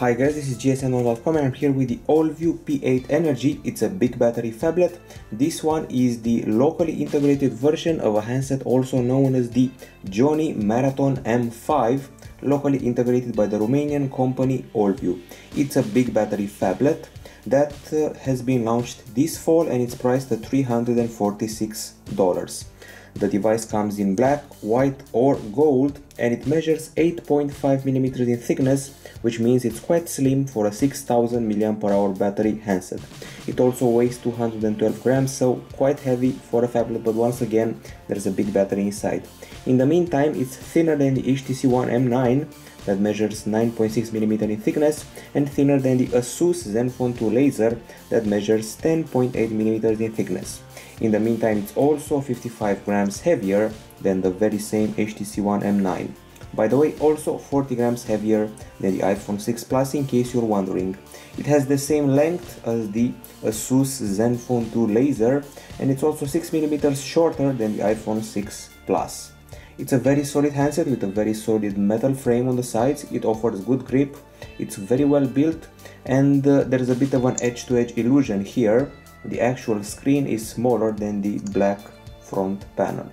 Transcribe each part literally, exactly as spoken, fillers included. Hi guys, this is G S M Dome dot com and I'm here with the Allview P eight Energy. It's a big battery phablet. This one is the locally integrated version of a handset also known as the Gionee Marathon M five, locally integrated by the Romanian company Allview. It's a big battery phablet that uh, has been launched this fall and it's priced at three hundred forty-six dollars. The device comes in black, white or gold and it measures eight point five millimeters in thickness, which means it's quite slim for a six thousand milliamp hour battery handset. It also weighs two hundred twelve grams, so quite heavy for a phablet, but once again there's a big battery inside. In the meantime, it's thinner than the H T C One M nine that measures nine point six millimeters in thickness and thinner than the ASUS Zenfone two Laser that measures ten point eight millimeters in thickness. In the meantime, it's also fifty-five grams heavier than the very same H T C One M nine. By the way, also forty grams heavier than the iPhone six Plus, in case you're wondering. It has the same length as the ASUS Zenfone two Laser and it's also six millimeters shorter than the iPhone six Plus. It's a very solid handset with a very solid metal frame on the sides. It offers good grip, it's very well built and uh, there is a bit of an edge-to-edge illusion here. The actual screen is smaller than the black front panel.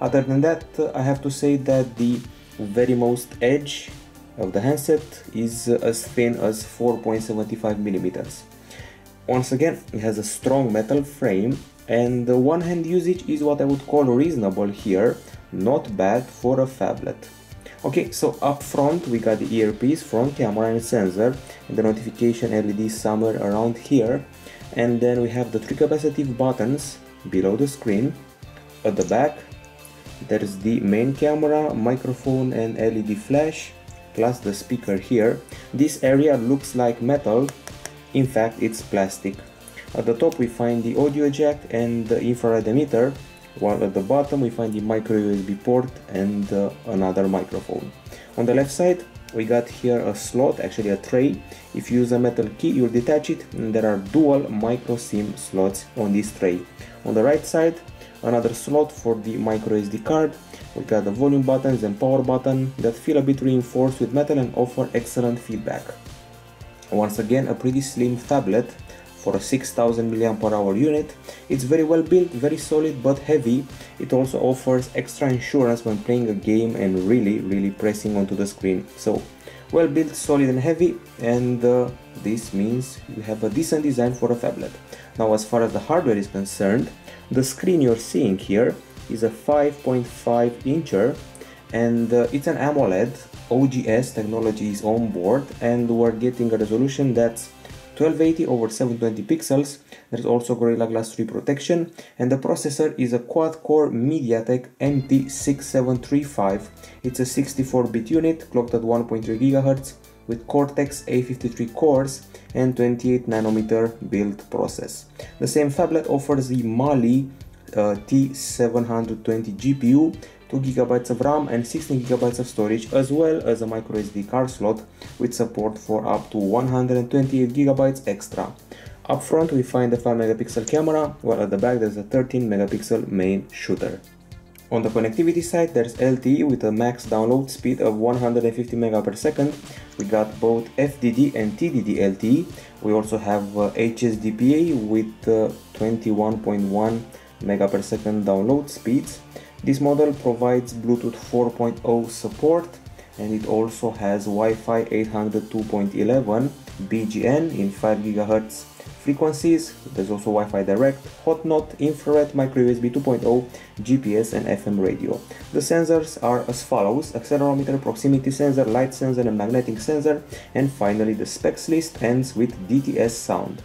Other than that, I have to say that the very most edge of the handset is as thin as four point seven five millimeters. Once again, it has a strong metal frame and the one hand usage is what I would call reasonable here, not bad for a phablet. Okay, so up front we got the earpiece, front camera and sensor, and the notification L E D somewhere around here. And then we have the three capacitive buttons below the screen. At the back, there's the main camera, microphone and L E D flash, plus the speaker here. This area looks like metal, in fact it's plastic. At the top we find the audio jack and the infrared emitter, while at the bottom we find the micro U S B port and uh, another microphone. On the left side, we got here a slot, actually a tray. If you use a metal key, you'll detach it, and there are dual micro SIM slots on this tray. On the right side, another slot for the micro S D card. We got the volume buttons and power button that feel a bit reinforced with metal and offer excellent feedback. Once again, a pretty slim phablet for a six thousand milliamp hour unit. It's very well built, very solid but heavy. It also offers extra insurance when playing a game and really really pressing onto the screen. So well built, solid and heavy, and uh, this means you have a decent design for a phablet. Now as far as the hardware is concerned, the screen you're seeing here is a five point five incher and uh, it's an AMOLED. O G S technology is on board and we're getting a resolution that's twelve eighty over seven twenty pixels. There's also Gorilla Glass three protection and the processor is a quad-core MediaTek M T six seven three five. It's a sixty-four bit unit clocked at one point three gigahertz with Cortex A fifty-three cores and twenty-eight nanometer build process. The same phablet offers the Mali uh, T seven twenty G P U, two gigabytes of RAM and sixteen gigabytes of storage, as well as a microSD card slot with support for up to one hundred twenty-eight gigabytes extra. Up front we find the five megapixel camera, while at the back there's a thirteen megapixel main shooter. On the connectivity side, there's L T E with a max download speed of one hundred fifty megabits per second. We got both F D D and T D D L T E. We also have uh, H S D P A with twenty-one point one megabits per second download speeds. This model provides Bluetooth four point oh support and it also has Wi-Fi eight hundred two point eleven B G N in five gigahertz frequencies. There's also Wi-Fi Direct, Hotnot, infrared, micro U S B two point oh, G P S and F M radio. The sensors are as follows: accelerometer, proximity sensor, light sensor and magnetic sensor, and finally the specs list ends with D T S sound.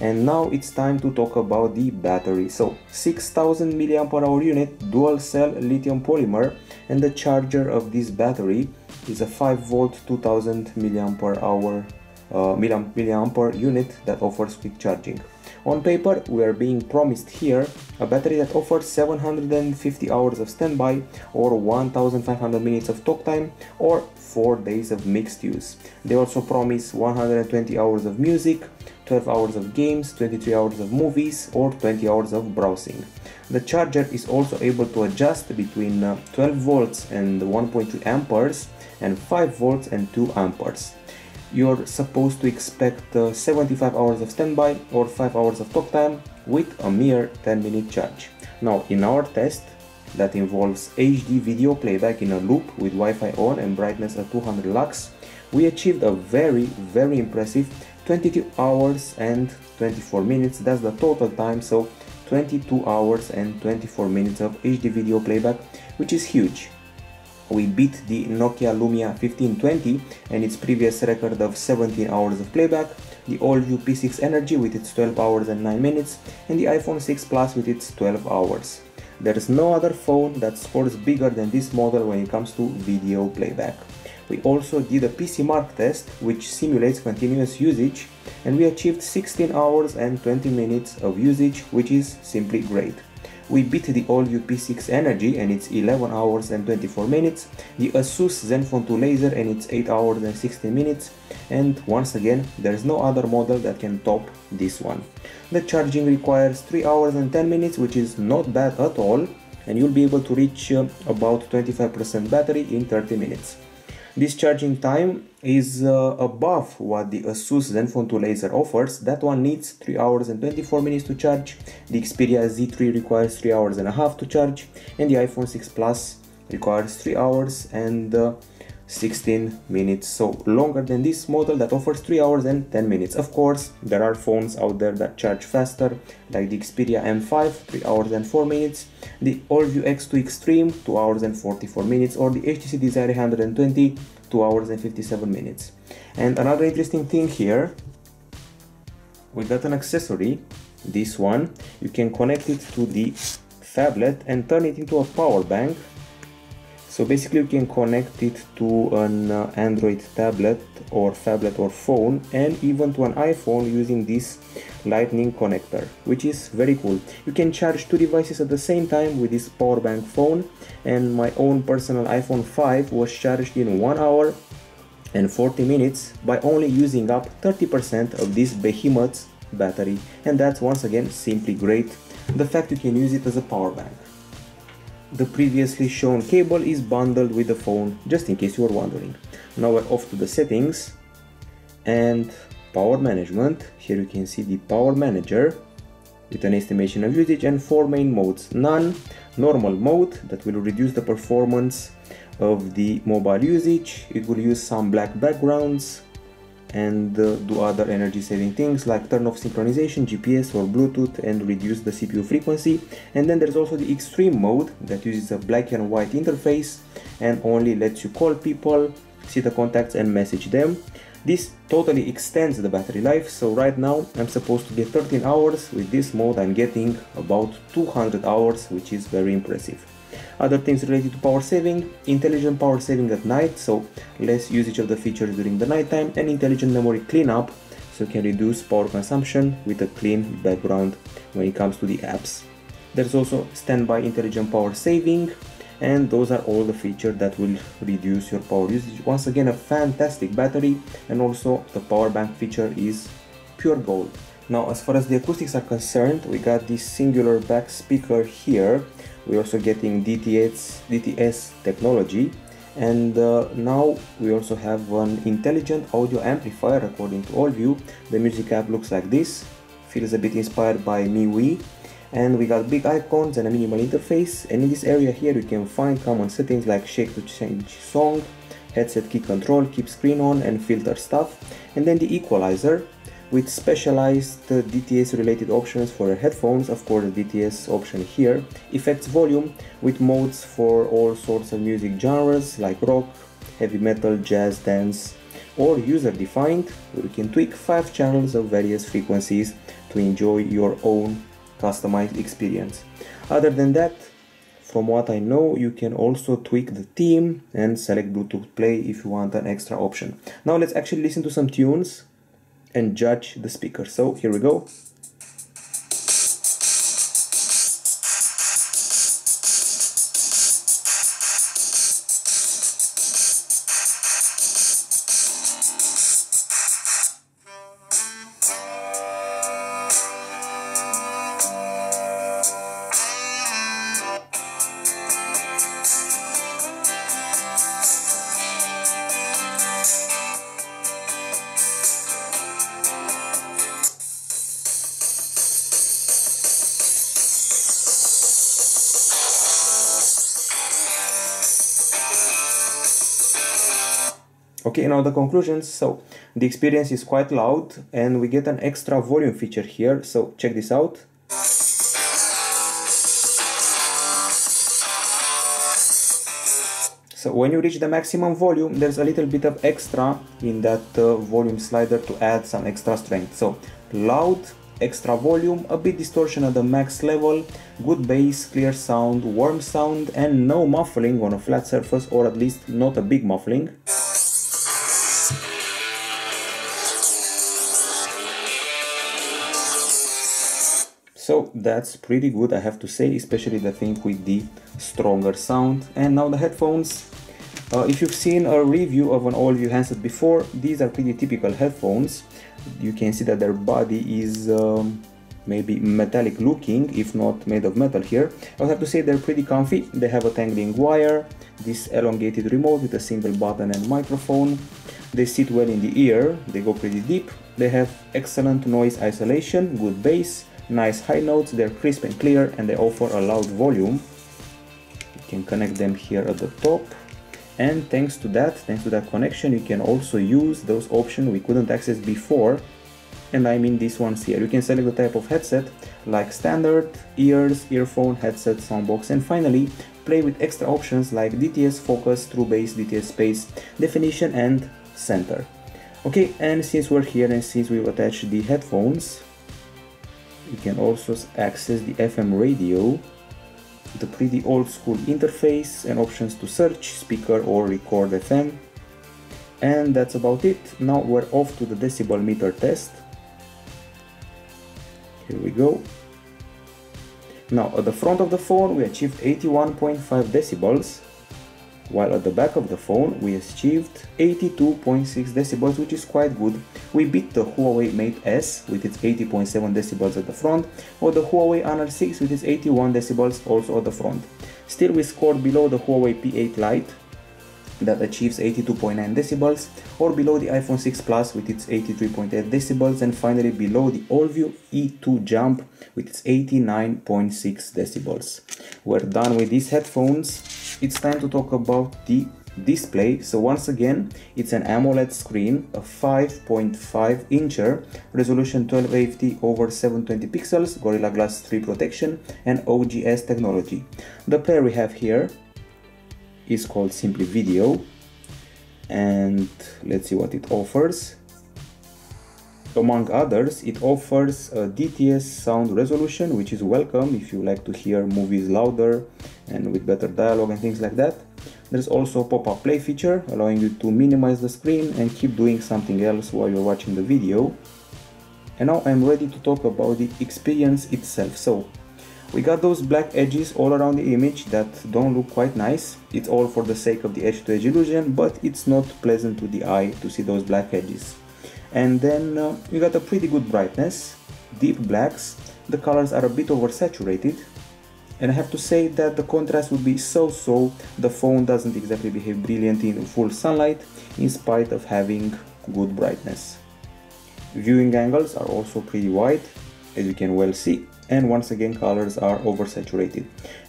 And now it's time to talk about the battery. So six thousand milliamp hour unit, dual cell lithium polymer, and the charger of this battery is a five volt two thousand milliamp hour uh, milliamp unit that offers quick charging. On paper we are being promised here a battery that offers seven hundred fifty hours of standby or one thousand five hundred minutes of talk time or four days of mixed use. They also promise one hundred twenty hours of music, twelve hours of games, twenty-three hours of movies or twenty hours of browsing. The charger is also able to adjust between twelve volts and one point two amperes and five volts and two amperes. you're supposed to expect uh, seventy-five hours of standby or five hours of talk time with a mere ten minute charge. Now, in our test that involves H D video playback in a loop with Wi-Fi on and brightness at two hundred lux, we achieved a very, very impressive twenty-two hours and twenty-four minutes. That's the total time, so twenty-two hours and twenty-four minutes of H D video playback, which is huge. We beat the Nokia Lumia fifteen twenty and its previous record of seventeen hours of playback, the Allview P six Energy with its twelve hours and nine minutes, and the iPhone six Plus with its twelve hours. There is no other phone that scores bigger than this model when it comes to video playback. We also did a PCMark test, which simulates continuous usage, and we achieved sixteen hours and twenty minutes of usage, which is simply great. We beat the Allview P six Energy and its eleven hours and twenty-four minutes, the ASUS Zenfone two Laser and its eight hours and sixteen minutes, and once again, there's no other model that can top this one. The charging requires three hours and ten minutes, which is not bad at all, and you'll be able to reach uh, about twenty-five percent battery in thirty minutes. This charging time is uh, above what the ASUS Zenfone two Laser offers. That one needs three hours and twenty-four minutes to charge, the Xperia Z three requires three hours and a half to charge, and the iPhone six Plus requires three hours and sixteen minutes, so longer than this model that offers three hours and ten minutes. Of course, there are phones out there that charge faster, like the Xperia M five, three hours and four minutes, the Allview X two Extreme, two hours and forty-four minutes, or the H T C Desire eight twenty, two hours and fifty-seven minutes. And another interesting thing here, we got an accessory, this one. You can connect it to the phablet and turn it into a power bank. So basically you can connect it to an uh, Android tablet or phablet or phone, and even to an iPhone using this lightning connector, which is very cool. You can charge two devices at the same time with this power bank phone, and my own personal iPhone five was charged in one hour and forty minutes by only using up thirty percent of this behemoth's battery, and that's once again simply great, the fact you can use it as a power bank. The previously shown cable is bundled with the phone, just in case you were wondering. Now we're off to the settings and power management. Here you can see the power manager with an estimation of usage and four main modes: none, normal mode that will reduce the performance of the mobile usage, it will use some black backgrounds and uh, do other energy saving things like turn off synchronization, G P S or Bluetooth, and reduce the C P U frequency. And then there's also the extreme mode that uses a black and white interface and only lets you call people, see the contacts and message them. This totally extends the battery life, so right now I'm supposed to get thirteen hours, with this mode I'm getting about two hundred hours, which is very impressive. Other things related to power saving: intelligent power saving at night, so less usage of the features during the nighttime, and intelligent memory cleanup, so you can reduce power consumption with a clean background when it comes to the apps. There's also standby intelligent power saving, and those are all the features that will reduce your power usage. Once again, a fantastic battery, and also the power bank feature is pure gold. Now, as far as the acoustics are concerned, we got this singular back speaker here. We're also getting D T S, D T S technology, and uh, now we also have an intelligent audio amplifier according to Allview. The music app looks like this, feels a bit inspired by MiUI, and we got big icons and a minimal interface. And in this area here you can find common settings like shake to change song, headset key control, keep screen on, and filter stuff. And then the equalizer, with specialized uh, D T S related options for your headphones, of course the D T S option here, effects volume with modes for all sorts of music genres like rock, heavy metal, jazz, dance, or user defined, where you can tweak five channels of various frequencies to enjoy your own customized experience. Other than that, from what I know, you can also tweak the theme and select Bluetooth play if you want an extra option. Now let's actually listen to some tunes and judge the speaker. So here we go. Okay, now the conclusions. So the experience is quite loud and we get an extra volume feature here, so check this out. So when you reach the maximum volume, there's a little bit of extra in that uh, volume slider to add some extra strength. So loud, extra volume, a bit distortion at the max level, good bass, clear sound, warm sound, and no muffling on a flat surface, or at least not a big muffling. So that's pretty good, I have to say, especially the thing with the stronger sound. And now the headphones. Uh, if you've seen a review of an Allview handset before, these are pretty typical headphones. You can see that their body is um, maybe metallic looking, if not made of metal here. I have to say they're pretty comfy. They have a tangling wire, this elongated remote with a single button and microphone. They sit well in the ear, they go pretty deep. They have excellent noise isolation, good bass, nice high notes, they're crisp and clear, and they offer a loud volume. You can connect them here at the top. And thanks to that, thanks to that connection, you can also use those options we couldn't access before. And I mean these ones here. You can select the type of headset, like standard, ears, earphone, headset, soundbox, and finally, play with extra options like D T S focus, true bass, D T S space, definition, and center. Okay, and since we're here and since we've attached the headphones, you can also access the F M radio. The pretty old school interface and options to search, speaker, or record F M. And that's about it. Now we're off to the decibel meter test. Here we go. Now at the front of the phone we achieved eighty-one point five decibels, while at the back of the phone we achieved eighty-two point six decibels, which is quite good. We beat the Huawei Mate S with its eighty point seven decibels at the front, or the Huawei Honor six with its eighty-one decibels also at the front. Still we scored below the Huawei P eight Lite that achieves eighty-two point nine decibels, or below the iPhone six Plus with its eighty-three point eight decibels, and finally below the Allview E two Jump with its eighty-nine point six decibels. We're done with these headphones. It's time to talk about the display. So once again, it's an AMOLED screen, a five point five incher, resolution twelve eighty over seven twenty pixels, Gorilla Glass three protection, and O G S technology. The player we have here is called simply Video, and let's see what it offers. Among others, it offers a D T S sound resolution, which is welcome if you like to hear movies louder and with better dialogue and things like that. There's also a pop-up play feature, allowing you to minimize the screen and keep doing something else while you're watching the video. And now I'm ready to talk about the experience itself. So we got those black edges all around the image that don't look quite nice. It's all for the sake of the edge-to-edge illusion, but it's not pleasant to the eye to see those black edges. And then uh, we got a pretty good brightness, deep blacks, the colors are a bit oversaturated, and I have to say that the contrast would be so-so. The phone doesn't exactly behave brilliantly in full sunlight, in spite of having good brightness. Viewing angles are also pretty wide, as you can well see. And once again, colors are oversaturated.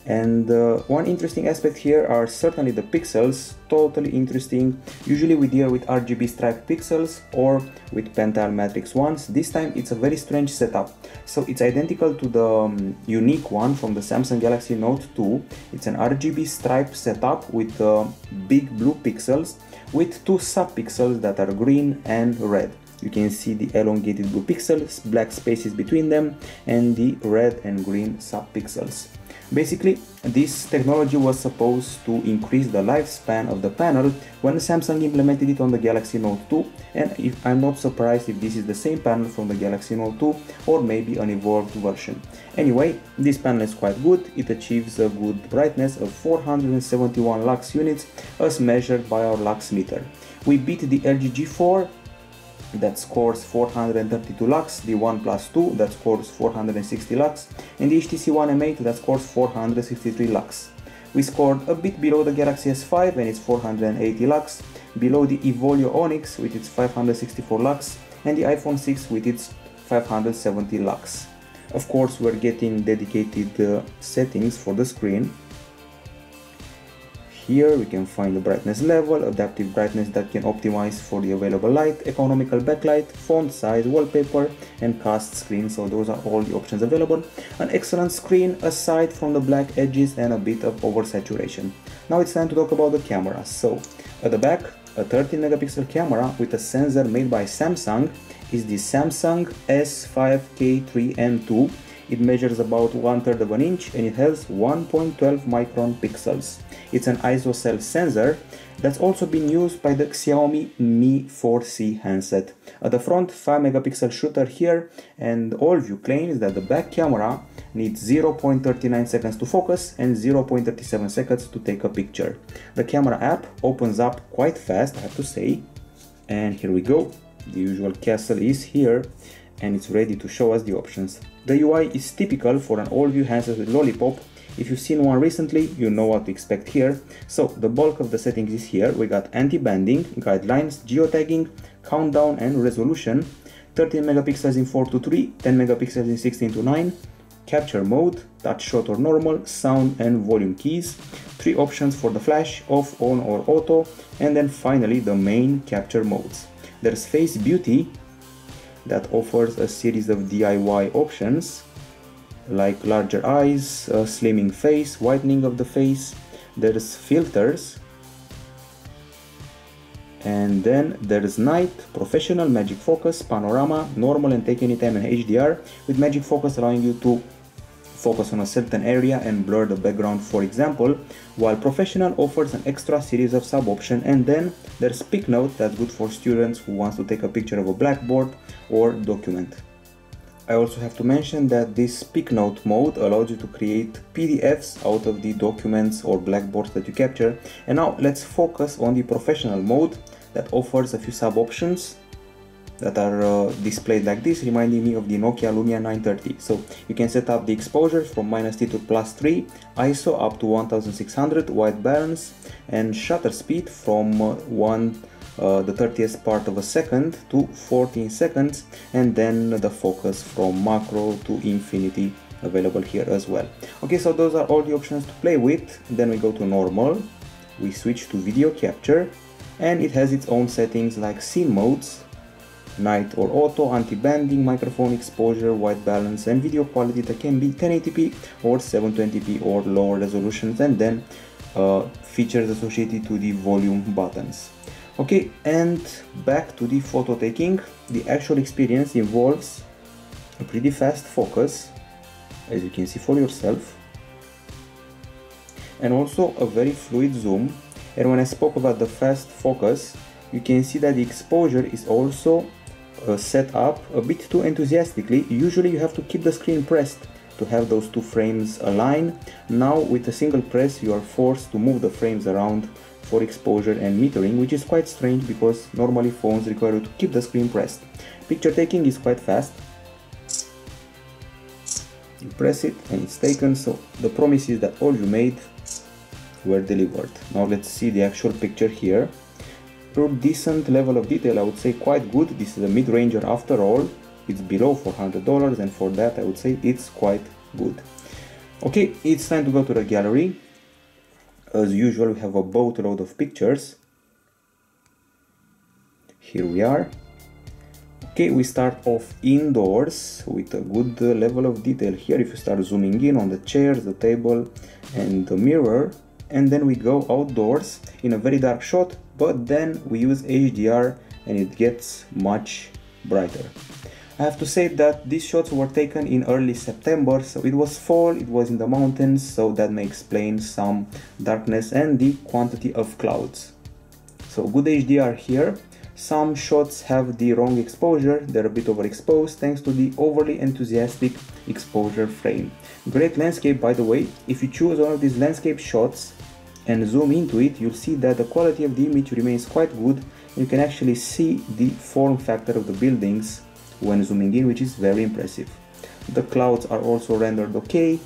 And uh, one interesting aspect here are certainly the pixels, totally interesting. Usually we deal with R G B striped pixels or with pentile matrix ones. This time it's a very strange setup. So it's identical to the um, unique one from the Samsung Galaxy Note two. It's an R G B stripe setup with uh, big blue pixels, with two sub-pixels that are green and red. You can see the elongated blue pixels, black spaces between them, and the red and green subpixels. Basically, this technology was supposed to increase the lifespan of the panel when Samsung implemented it on the Galaxy Note two, and if, I'm not surprised if this is the same panel from the Galaxy Note two, or maybe an evolved version. Anyway, this panel is quite good. It achieves a good brightness of four hundred seventy-one lux units as measured by our lux meter. We beat the L G G four that scores four hundred thirty-two lux, the OnePlus two that scores four hundred sixty lux, and the H T C One M eight that scores four hundred sixty-three lux. We scored a bit below the Galaxy S five and its four hundred eighty lux, below the Evolio Onyx with its five hundred sixty-four lux, and the iPhone six with its five hundred seventy lux. Of course, we're getting dedicated uh, settings for the screen. Here we can find the brightness level, adaptive brightness that can optimize for the available light, economical backlight, font size, wallpaper and cast screen. So those are all the options available. An excellent screen aside from the black edges and a bit of oversaturation. Now it's time to talk about the camera. So at the back, a thirteen megapixel camera with a sensor made by Samsung is the Samsung S five K three M two. It measures about one third of an inch and it has one point one two micron pixels. It's an I S O cell sensor that's also been used by the Xiaomi Mi four C handset. At the front, five megapixel shooter here, and Allview claims that the back camera needs zero point three nine seconds to focus and zero point three seven seconds to take a picture. The camera app opens up quite fast, I have to say. And here we go, the usual castle is here and it's ready to show us the options. The U I is typical for an Allview handset with Lollipop. If you've seen one recently, you know what to expect here. So the bulk of the settings is here. We got anti-banding, guidelines, geotagging, countdown and resolution, thirteen megapixels in four to three, ten megapixels in sixteen to nine, capture mode, touch shot or normal, sound and volume keys, three options for the flash, off, on or auto, and then finally the main capture modes. There's Face Beauty, that offers a series of D I Y options like larger eyes, a slimming face, whitening of the face. There's filters, and then there's night, professional, magic focus, panorama, normal and take anytime, and H D R, with magic focus allowing you to focus on a certain area and blur the background, for example, while professional offers an extra series of sub options. And then there's Pick Note, that's good for students who wants to take a picture of a blackboard or document. I also have to mention that this Pick Note mode allows you to create P D Fs out of the documents or blackboards that you capture. And now let's focus on the professional mode that offers a few sub options that are uh, displayed like this, reminding me of the Nokia Lumia nine thirty. So you can set up the exposure from minus three to plus three, I S O up to one thousand six hundred, white balance and shutter speed from uh, one uh, the thirtieth part of a second to fourteen seconds, and then the focus from macro to infinity available here as well. Okay, so those are all the options to play with. Then we go to normal, we switch to video capture, and it has its own settings like scene modes, night or auto, anti-banding, microphone exposure, white balance and video quality that can be ten eighty p or seven twenty p or lower resolutions, and then uh, features associated to the volume buttons. Okay, and back to the photo taking. The actual experience involves a pretty fast focus, as you can see for yourself, and also a very fluid zoom. And when I spoke about the fast focus, you can see that the exposure is also Uh, set up a bit too enthusiastically. Usually you have to keep the screen pressed to have those two frames align. Now with a single press you are forced to move the frames around for exposure and metering, which is quite strange because normally phones require you to keep the screen pressed. Picture taking is quite fast. You press it and it's taken, so the promises that all you made were delivered. Now let's see the actual picture here. Decent level of detail, I would say quite good. This is a mid-ranger after all, it's below four hundred dollars, and for that I would say it's quite good. Okay, it's time to go to the gallery. As usual we have a boatload of pictures. Here we are. Okay, we start off indoors with a good level of detail here if you start zooming in on the chairs, the table and the mirror. And then we go outdoors in a very dark shot, but then we use H D R and it gets much brighter. I have to say that these shots were taken in early September, so it was fall, it was in the mountains, so that may explain some darkness and the quantity of clouds. So good H D R here. Some shots have the wrong exposure, they're a bit overexposed thanks to the overly enthusiastic exposure frame. Great landscape, by the way. If you choose one of these landscape shots and zoom into it, you'll see that the quality of the image remains quite good. You can actually see the form factor of the buildings when zooming in, which is very impressive. The clouds are also rendered okay.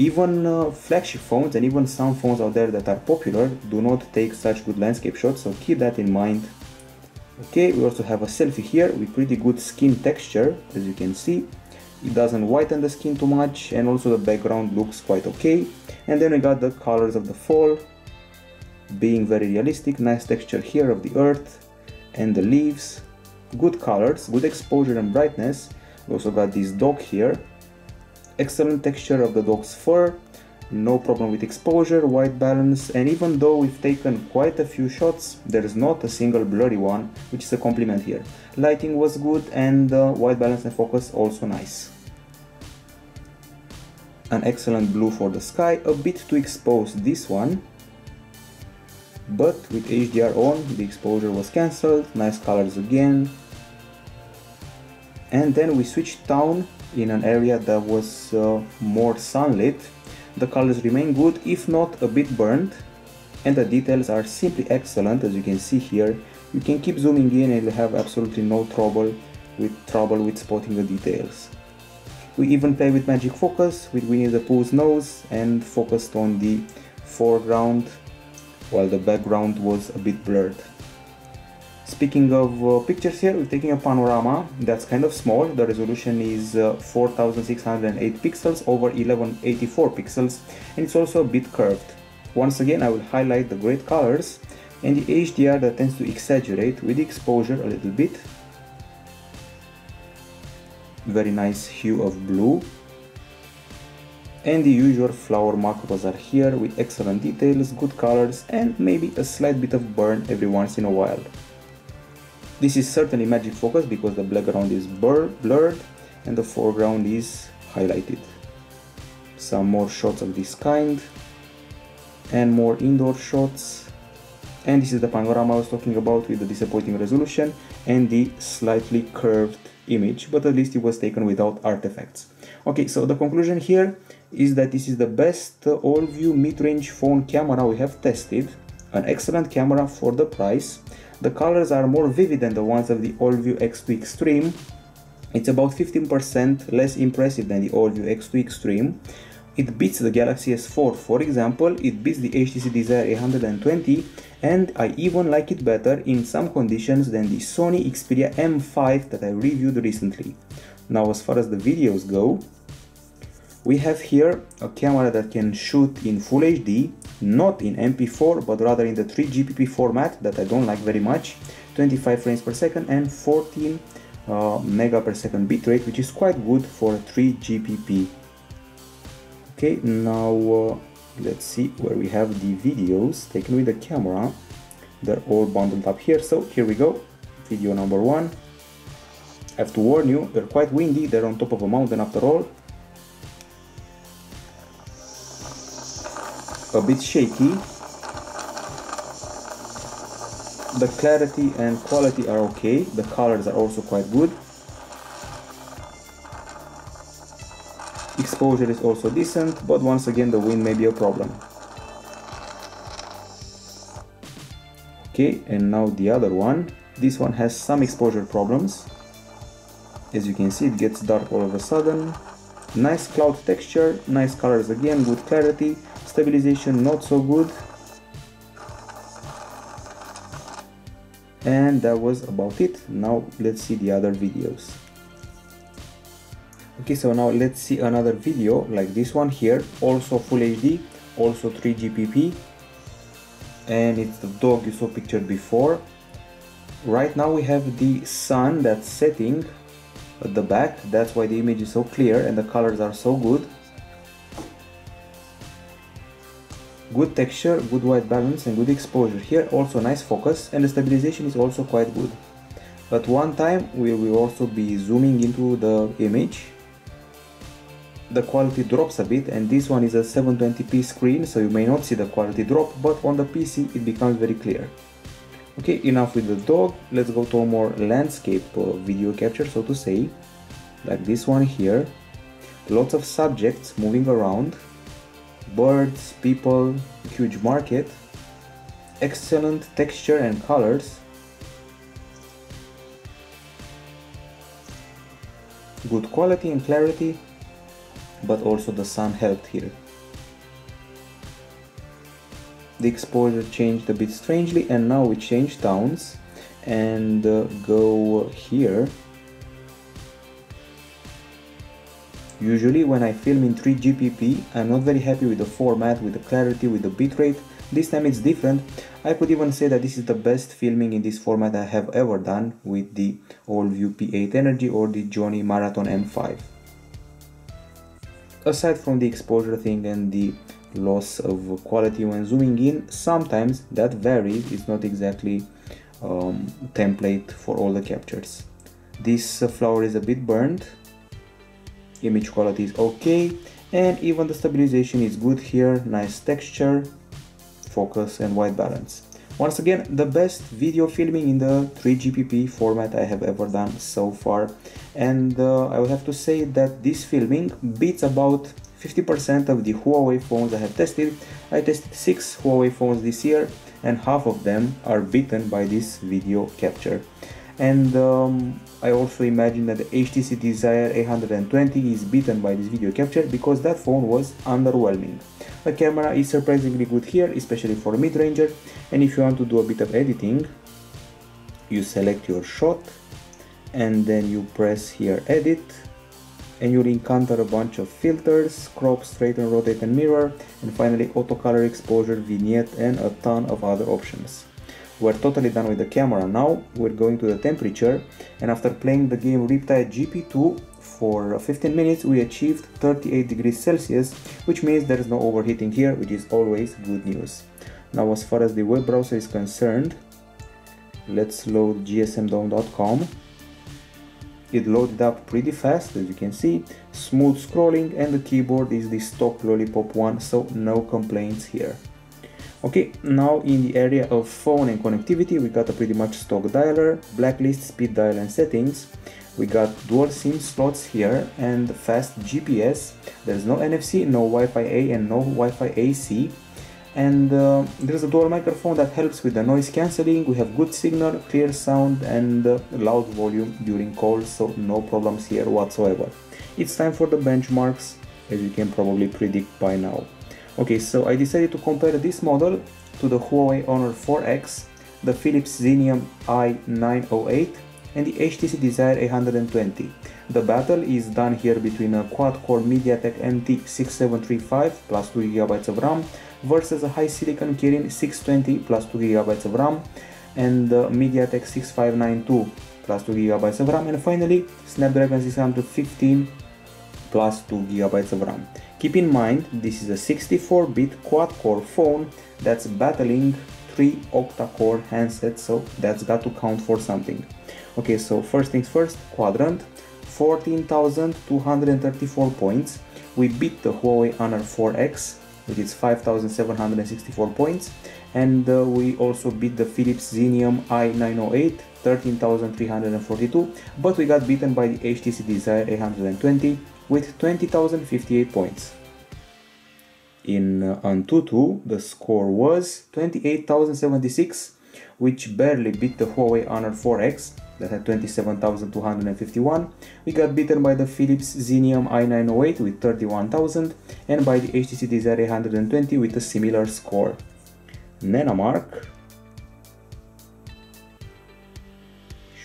Even uh, flagship phones and even some phones out there that are popular do not take such good landscape shots, so keep that in mind. Okay, we also have a selfie here with pretty good skin texture, as you can see. it doesn't whiten the skin too much, and also the background looks quite okay. And then we got the colors of the fall, being very realistic, nice texture here of the earth and the leaves, good colors, good exposure and brightness. We also got this dog here, excellent texture of the dog's fur, no problem with exposure, white balance, and even though we've taken quite a few shots, there's not a single blurry one, which is a compliment here. Lighting was good, and uh, white balance and focus also nice. An excellent blue for the sky, a bit too exposed this one, but with H D R on, the exposure was cancelled, nice colors again. And then we switched town in an area that was uh, more sunlit. The colors remain good, if not a bit burnt, and the details are simply excellent, as you can see here. You can keep zooming in and you'll have absolutely no trouble with trouble with spotting the details. We even play with magic focus, with Winnie the Pooh's nose, and focused on the foreground, while the background was a bit blurred. Speaking of uh, pictures here, we're taking a panorama that's kind of small. The resolution is uh, four thousand six hundred eight pixels over eleven eighty-four pixels, and it's also a bit curved. Once again, I will highlight the great colors and the H D R that tends to exaggerate with the exposure a little bit. Very nice hue of blue. And the usual flower macros are here with excellent details, good colors, and maybe a slight bit of burn every once in a while. This is certainly magic focus because the background is blur blurred and the foreground is highlighted. Some more shots of this kind and more indoor shots. And this is the panorama I was talking about with the disappointing resolution and the slightly curved image, but at least it was taken without artifacts. Okay, so the conclusion here is that this is the best Allview mid-range phone camera we have tested. An excellent camera for the price. The colors are more vivid than the ones of the Allview X two Extreme. It's about fifteen percent less impressive than the Allview X two Extreme. It beats the Galaxy S four, for example. It beats the H T C Desire eight twenty, and I even like it better in some conditions than the Sony Xperia M five that I reviewed recently. Now, as far as the videos go, we have here a camera that can shoot in Full H D, not in M P four, but rather in the three G P P format that I don't like very much, twenty-five frames per second and fourteen uh, mega per second bitrate, which is quite good for three G P P. Okay, now uh, let's see where we have the videos taken with the camera. They're all bundled up here, so here we go, video number one. I have to warn you, they're quite windy, they're on top of a mountain after all. A bit shaky. The clarity and quality are okay. The colors are also quite good. Exposure is also decent, but once again the wind may be a problem. Okay, and now the other one. This one has some exposure problems. As you can see, it gets dark all of a sudden. Nice cloud texture, nice colors again, good clarity. Stabilization not so good, and that was about it. Now let's see the other videos. Okay, so now let's see another video like this one here, also Full H D, also three G P P, and it's the dog you saw pictured before. Right now we have the sun that's setting at the back, that's why the image is so clear and the colors are so good. Good texture, good white balance and good exposure here, also nice focus, and the stabilization is also quite good. At one time we will also be zooming into the image. The quality drops a bit, and this one is a seven twenty p screen, so you may not see the quality drop, but on the P C it becomes very clear. Okay, enough with the dog, let's go to a more landscape uh, video capture, so to say, like this one here. Lots of subjects moving around. Birds, people, huge market, excellent texture and colors, good quality and clarity, but also the sun helped here. The exposure changed a bit strangely, and now we change towns and uh, go here. Usually when I film in three G P P, I'm not very happy with the format, with the clarity, with the bitrate. This time it's different. I could even say that this is the best filming in this format I have ever done with the Allview P eight Energy or the Gionee Marathon M five. Aside from the exposure thing and the loss of quality when zooming in, sometimes that varies, it's not exactly um, template for all the captures. This uh, flower is a bit burned, image quality is okay, and even the stabilization is good here, nice texture, focus and white balance. Once again, the best video filming in the three G P P format I have ever done so far, and uh, I would have to say that this filming beats about fifty percent of the Huawei phones I have tested. I tested six Huawei phones this year and half of them are beaten by this video capture. And um, I also imagine that the H T C Desire eight twenty is beaten by this video capture because that phone was underwhelming. The camera is surprisingly good here, especially for a mid-ranger, and if you want to do a bit of editing, you select your shot and then you press here edit, and you'll encounter a bunch of filters, crop, straighten, rotate and mirror, and finally auto color, exposure, vignette, and a ton of other options. We're totally done with the camera now, we're going to the temperature, and after playing the game Riptide G P two for fifteen minutes we achieved thirty-eight degrees Celsius, which means there's no overheating here, which is always good news. Now as far as the web browser is concerned, let's load G S M Dome dot com. It loaded up pretty fast, as you can see, smooth scrolling, and the keyboard is the stock Lollipop one, so no complaints here. Okay, now in the area of phone and connectivity, we got a pretty much stock dialer, blacklist, speed dial and settings. We got dual SIM slots here and fast G P S. There's no N F C, no Wi-Fi A and no Wi-Fi A C. And uh, there's a dual microphone that helps with the noise cancelling. We have good signal, clear sound and uh, loud volume during calls, so no problems here whatsoever. It's time for the benchmarks, as you can probably predict by now. Okay, so I decided to compare this model to the Huawei Honor four X, the Philips Xenium i nine oh eight and the H T C Desire eight twenty. The battle is done here between a quad-core MediaTek M T six seven three five plus two gigabytes of RAM versus a high silicon Kirin six twenty plus two gigabytes of RAM and uh, MediaTek six five nine two plus two gigabytes of RAM, and finally Snapdragon six fifteen plus two gigabytes of RAM. Keep in mind, this is a sixty-four bit quad-core phone that's battling three octa-core handsets, so that's got to count for something. Okay, so first things first, quadrant, fourteen thousand two hundred thirty-four points. We beat the Huawei Honor four X, which is five thousand seven hundred sixty-four points, and uh, we also beat the Philips Xenium i nine oh eight, thirteen thousand three hundred forty-two, but we got beaten by the H T C Desire eight twenty with twenty thousand fifty-eight points. In uh, Antutu, the score was twenty-eight thousand seventy-six, which barely beat the Huawei Honor four X, that had twenty-seven thousand two hundred fifty-one. We got beaten by the Philips Xenium i nine oh eight with thirty-one thousand and by the H T C Desire eight twenty with a similar score. Nenamark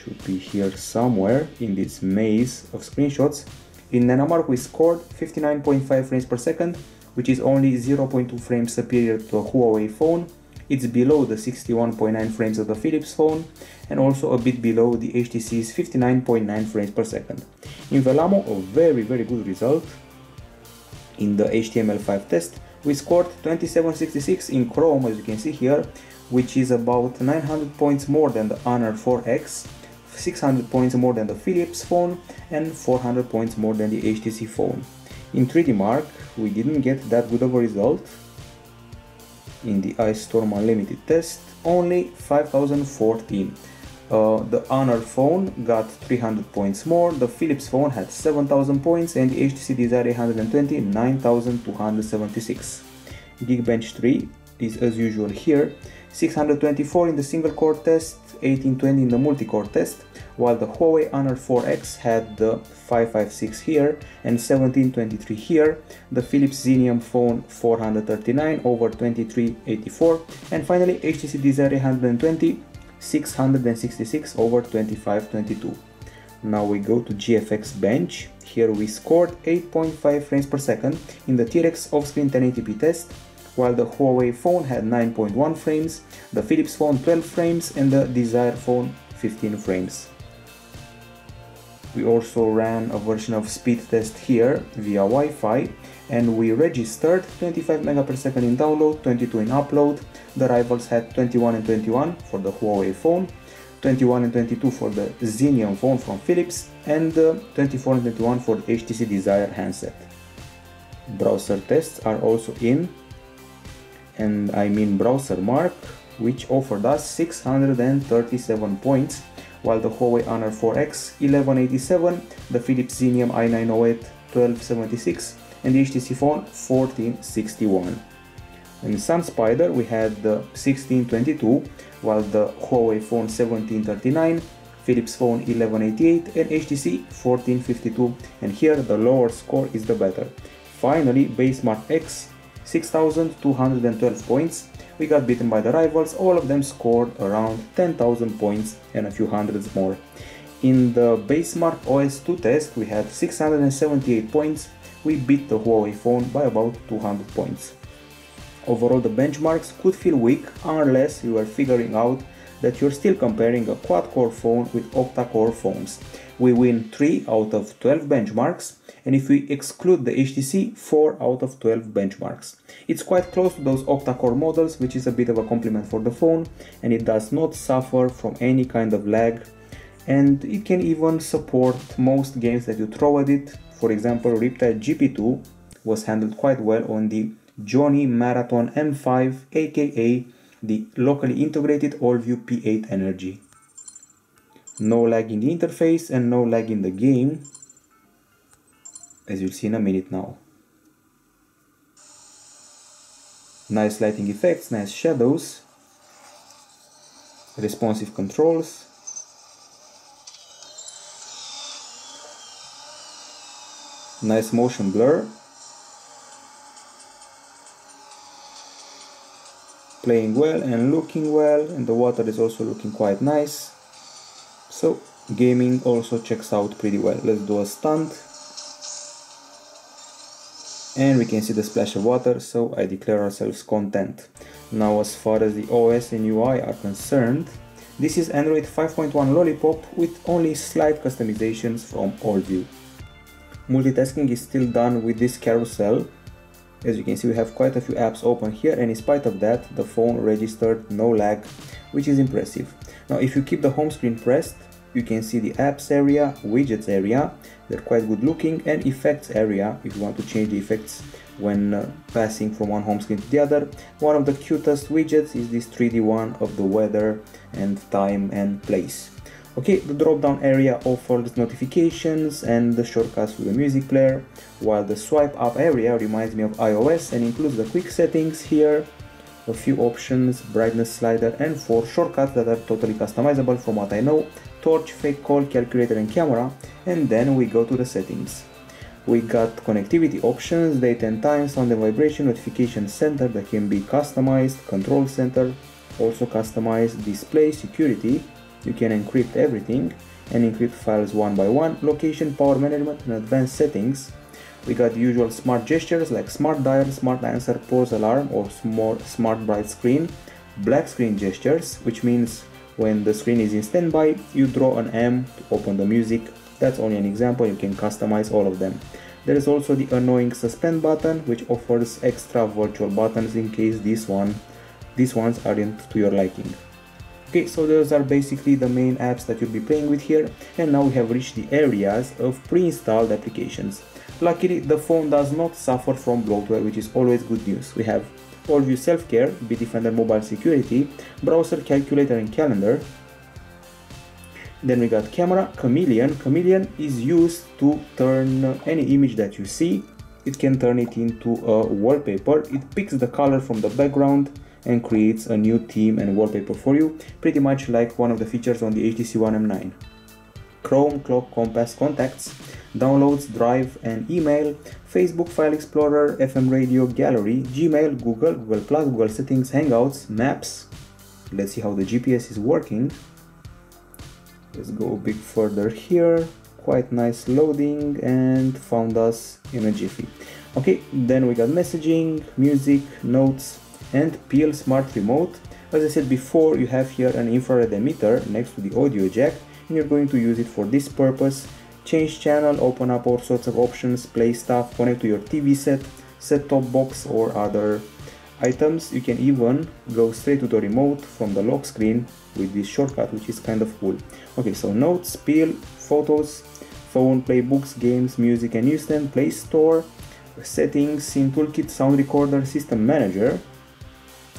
should be here somewhere in this maze of screenshots. In Nenamark we scored fifty-nine point five frames per second, which is only zero point two frames superior to a Huawei phone. It's below the sixty-one point nine frames of the Philips phone and also a bit below the H T C's fifty-nine point nine frames per second. In Velamo, a very very good result. In the H T M L five test we scored twenty-seven sixty-six in Chrome, as you can see here, which is about nine hundred points more than the Honor four X, six hundred points more than the Philips phone and four hundred points more than the H T C phone. In three D Mark we didn't get that good of a result. In the iStorm Unlimited test, only five thousand fourteen. Uh, the Honor phone got three hundred points more, the Philips phone had seven thousand points, and the H T C Desire eight twenty, nine thousand two hundred seventy-six. Geekbench three is as usual here, six hundred twenty-four in the single core test, eighteen twenty in the multi-core test, while the Huawei Honor four X had the five fifty-six here and seventeen twenty-three here, the Philips Xenium phone four hundred thirty-nine over twenty-three eighty-four, and finally H T C Desire eight twenty, six hundred sixty-six over twenty-five twenty-two. Now we go to G F X bench. Here we scored eight point five frames per second in the T-Rex off-screen ten eighty p test, while the Huawei phone had nine point one frames, the Philips phone twelve frames and the Desire phone fifteen frames. We also ran a version of speed test here via Wi-Fi and we registered twenty-five megabits per second in download, twenty-two in upload. The rivals had twenty-one and twenty-one for the Huawei phone, twenty-one and twenty-two for the Xenium phone from Philips and uh, twenty-four and twenty-one for the H T C Desire handset. Browser tests are also in, and I mean PCMark, which offered us six hundred thirty-seven points, while the Huawei Honor four X eleven eighty-seven, the Philips Xenium i nine oh eight twelve seventy-six and the H T C phone fourteen sixty-one. In SunSpider we had the sixteen twenty-two, while the Huawei phone seventeen thirty-nine, Philips phone eleven eighty-eight and H T C fourteen fifty-two, and here the lower score is the better. Finally, BaseMark X, six thousand two hundred twelve points. We got beaten by the rivals, all of them scored around ten thousand points and a few hundreds more. In the BaseMark O S two test we had six hundred seventy-eight points, we beat the Huawei phone by about two hundred points. Overall the benchmarks could feel weak unless you are figuring out that you're still comparing a quad-core phone with octa-core phones. We win three out of twelve benchmarks, and if we exclude the H T C, four out of twelve benchmarks. It's quite close to those octa-core models, which is a bit of a compliment for the phone, and it does not suffer from any kind of lag, and it can even support most games that you throw at it. For example, Riptide G P two was handled quite well on the Gionee Marathon M five, aka the locally integrated Allview P eight Energy. No lag in the interface and no lag in the game, as you'll see in a minute now. Nice lighting effects, nice shadows, responsive controls. Nice motion blur. Playing well and looking well, and the water is also looking quite nice, so gaming also checks out pretty well. Let's do a stunt and we can see the splash of water, so I declare ourselves content. Now, as far as the O S and U I are concerned, this is Android five point one Lollipop with only slight customizations from Allview. Multitasking is still done with this carousel. As you can see, we have quite a few apps open here, and in spite of that the phone registered no lag, which is impressive. Now if you keep the home screen pressed, you can see the apps area, widgets area, they're quite good looking, and effects area if you want to change the effects when uh, passing from one home screen to the other. One of the cutest widgets is this three D one of the weather and time and place. Okay, the drop-down area offers notifications and the shortcuts to the music player, while the swipe-up area reminds me of iOS and includes the quick settings here, a few options, brightness slider, and four shortcuts that are totally customizable from what I know: torch, fake call, calculator and camera. And then we go to the settings. We got connectivity options, date and time, sound and vibration, notification center that can be customized, control center, also customized, display, security. You can encrypt everything and encrypt files one by one, location, power management and advanced settings. We got the usual smart gestures like smart dial, smart answer, pause alarm or smart bright screen, black screen gestures, which means when the screen is in standby you draw an M to open the music. That's only an example, you can customize all of them. There is also the annoying suspend button, which offers extra virtual buttons in case these, one, these ones aren't to your liking. Okay, so those are basically the main apps that you'll be playing with here, and now we have reached the areas of pre-installed applications. Luckily, the phone does not suffer from bloatware, which is always good news. We have Allview Self-Care, Bitdefender Mobile Security, Browser, Calculator and Calendar. Then we got Camera, Chameleon. Chameleon is used to turn any image that you see, it can turn it into a wallpaper. It picks the color from the background and creates a new theme and wallpaper for you, pretty much like one of the features on the H T C One M nine. Chrome, Clock, Compass, Contacts, Downloads, Drive and Email, Facebook, File Explorer, F M Radio, Gallery, Gmail, Google, Google Plus, Google Settings, Hangouts, Maps. Let's see how the G P S is working. Let's go a bit further here. quite nice loading, and found us in a jiffy. Okay, then we got messaging, music, notes, and P L Smart Remote. As I said before, you have here an infrared emitter next to the audio jack, and you're going to use it for this purpose. Change channel, open up all sorts of options, play stuff, connect to your T V set, set-top box, or other items. You can even go straight to the remote from the lock screen with this shortcut, which is kind of cool. Okay, so notes, P L, photos, phone, play books, games, music and newsstand, play store, settings, SIM toolkit, sound recorder, system manager,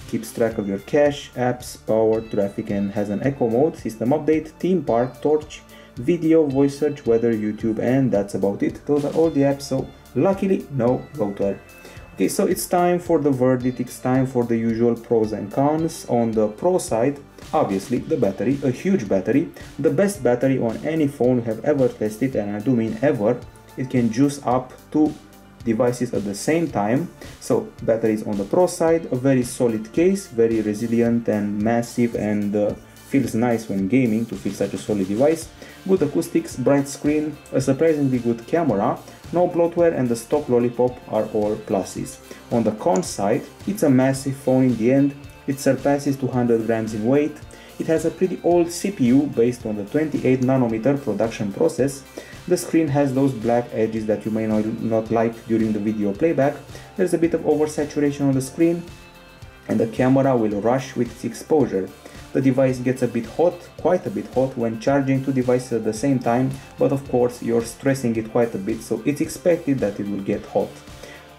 keeps track of your cache, apps, power, traffic, and has an echo mode, system update, theme park, torch, video, voice search, weather, YouTube, and that's about it. Those are all the apps, so luckily no router. Okay, so it's time for the verdict, it's time for the usual pros and cons. On the pro side, obviously the battery, a huge battery, the best battery on any phone you have ever tested, and I do mean ever. It can juice up to devices at the same time, so batteries on the pro side. A very solid case, very resilient and massive, and uh, feels nice when gaming to feel such a solid device. Good acoustics, bright screen, a surprisingly good camera, no bloatware, and the stock lollipop are all pluses. On the con side, it's a massive phone in the end. It surpasses two hundred grams in weight. It has a pretty old C P U based on the twenty-eight nanometer production process. The screen has those black edges that you may not like during the video playback. There's a bit of oversaturation on the screen, and the camera will rush with its exposure. The device gets a bit hot, quite a bit hot, when charging two devices at the same time, but of course you're stressing it quite a bit, so it's expected that it will get hot.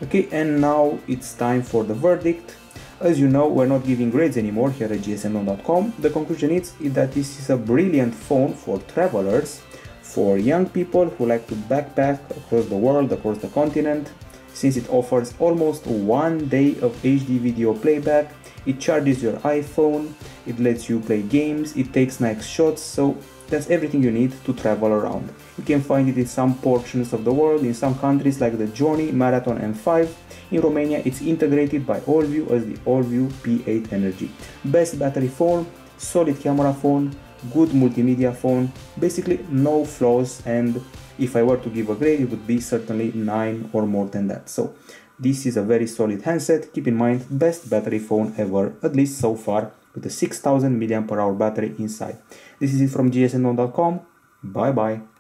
Okay, and now it's time for the verdict. As you know, we're not giving grades anymore here at G S M Dome dot com. The conclusion is that this is a brilliant phone for travelers, for young people who like to backpack across the world, across the continent, since it offers almost one day of H D video playback, it charges your iPhone, it lets you play games, it takes nice shots, so that's everything you need to travel around. You can find it in some portions of the world, in some countries like the Gionee Marathon M five. In Romania, it's integrated by Allview as the Allview P eight Energy. Best battery phone, solid camera phone, good multimedia phone, basically no flaws, and if I were to give a grade, it would be certainly nine or more than that. So this is a very solid handset. Keep in mind, best battery phone ever, at least so far, with a six thousand milliamp hour battery inside. This is it from G S M Dome dot com. Bye bye.